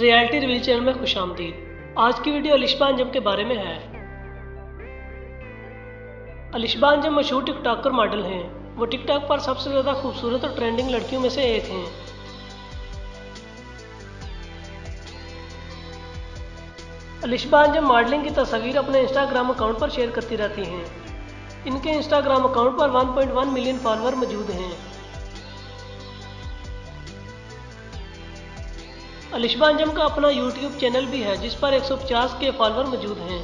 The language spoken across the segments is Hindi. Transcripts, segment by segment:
रियलिटी रिवील चैनल में खुशामदीद। आज की वीडियो अलिशबा अंजुम के बारे में है। अलिशबा अंजुम मशहूर टिकटॉकर मॉडल हैं। वो टिकटॉक पर सबसे ज़्यादा खूबसूरत और ट्रेंडिंग लड़कियों में से एक हैं। अलिशबा अंजुम मॉडलिंग की तस्वीर अपने इंस्टाग्राम अकाउंट पर शेयर करती रहती हैं। इनके इंस्टाग्राम अकाउंट पर 1.1 मिलियन फॉलोअर मौजूद हैं। अलिशबा अंजुम का अपना YouTube चैनल भी है जिस पर 150 के फॉलोअर मौजूद हैं।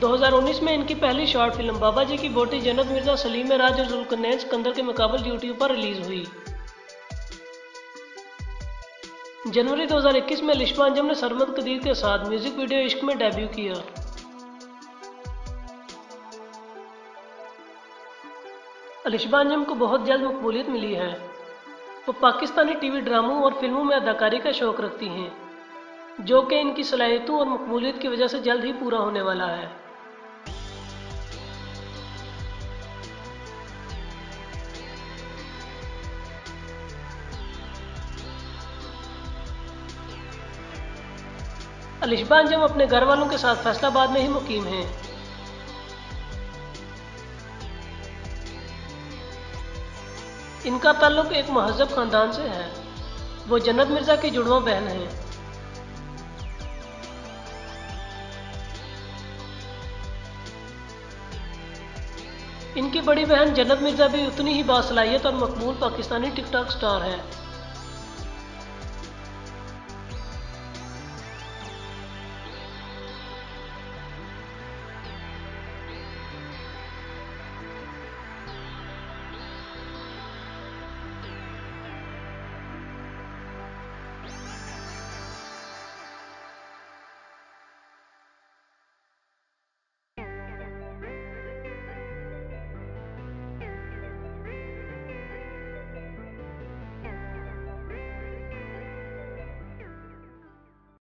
2019 में इनकी पहली शॉर्ट फिल्म बाबा जी की बोटी, जन्नत मिर्जा, सलीम में राज और जुल्कुन्नैन सिकंदर के मुकाबले YouTube पर रिलीज हुई। जनवरी 2021 में अलिशबा अंजुम ने सरमंद कदीर के साथ म्यूजिक वीडियो इश्क में डेब्यू किया। अलिशबा अंजुम को बहुत जल्द मकबूलियत मिली है। वो पाकिस्तानी टीवी ड्रामों और फिल्मों में अदाकारी का शौक रखती हैं, जो कि इनकी सलाहियतों और मकबूलियत की वजह से जल्द ही पूरा होने वाला है। अलिशबा अंजुम अपने घर वालों के साथ फैसलाबाद में ही मुकीम हैं। इनका ताल्लुक एक महजब खानदान से है। वो जन्नत मिर्जा की जुड़वा बहन हैं। इनकी बड़ी बहन जन्नत मिर्जा भी उतनी ही बासलाहियत और मकबूल पाकिस्तानी टिकटॉक स्टार है।